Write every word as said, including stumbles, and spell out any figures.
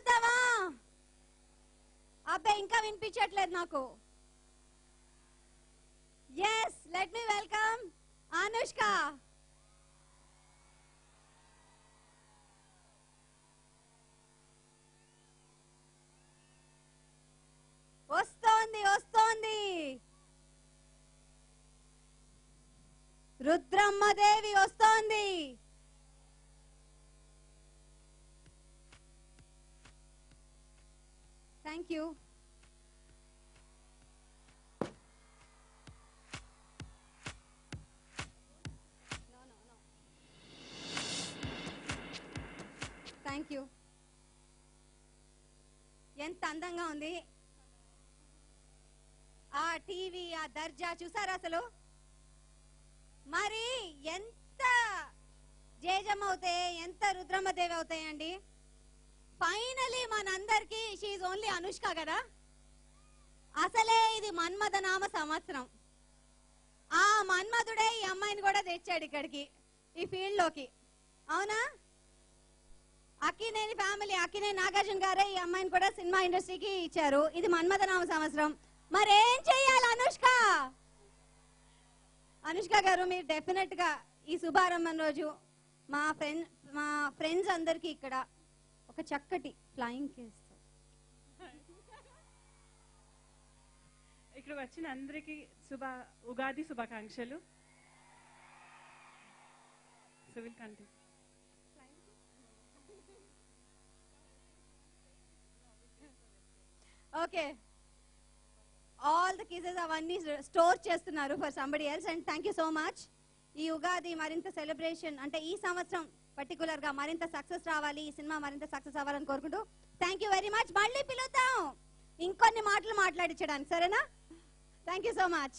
చదువుతావా? అబ్బే ఇంకా వినిపించట్లేదు నాకు. yes let me welcome Anushka. వస్తోంది వస్తోంది रुद्रम्मा देवी వస్తోంది. Thank you. no no no thank you. ఎంత అందంగా ఉంది ఆ టీవీ ఆ దర్జా చూసారా అసలు? మరి ఎంత జేజమ్మ అవుతే ఎంత రుద్రమ్మ దేవి అవుతాయండి. ఫైనలీ మనందరికీ షీ ఇస్ ఓన్లీ అనుష్క కదా. అసలే ఇది మన్మథ నామ సంవత్సరం. ఆ మన్మధుడే ఈ అమ్మాయిని కూడా తెచ్చాడు ఇక్కడికి ఈ ఫీల్డ్ లోకి. అవునా? అక్కినేని ఫ్యామిలీ అక్కినేని నాగార్జున గారే ఈ అమ్మాయిని కూడా సినిమా ఇండస్ట్రీకి ఇచ్చారు. ఇది మన్మథ నామ సంవత్సరం. మరేం చెయ్యాలి అనుష్క? అనుష్క గారు మీరు డెఫినెట్ గా ఈ శుభారంభం రోజు మా ఫ్రెండ్ మా ఫ్రెండ్స్ అందరికీ ఇక్కడ ఒక చక్కటి ఫ్లయింగ్ కిస్. ఇక్కడ వచ్చిన అందరికీ శుభ ఉగాది శుభాకాంక్షలు. So will continue. Okay all the kisses avanni store chestunaru for somebody else and thank you so much. ee ugadi marinta celebration ante ee samvatsaram particular ga marinta success raavali, ee cinema marinta success avalani korukuntu. thank you very much. malli pilutam inkonni maatlu maatlaadichadanu sarena. thank you so much.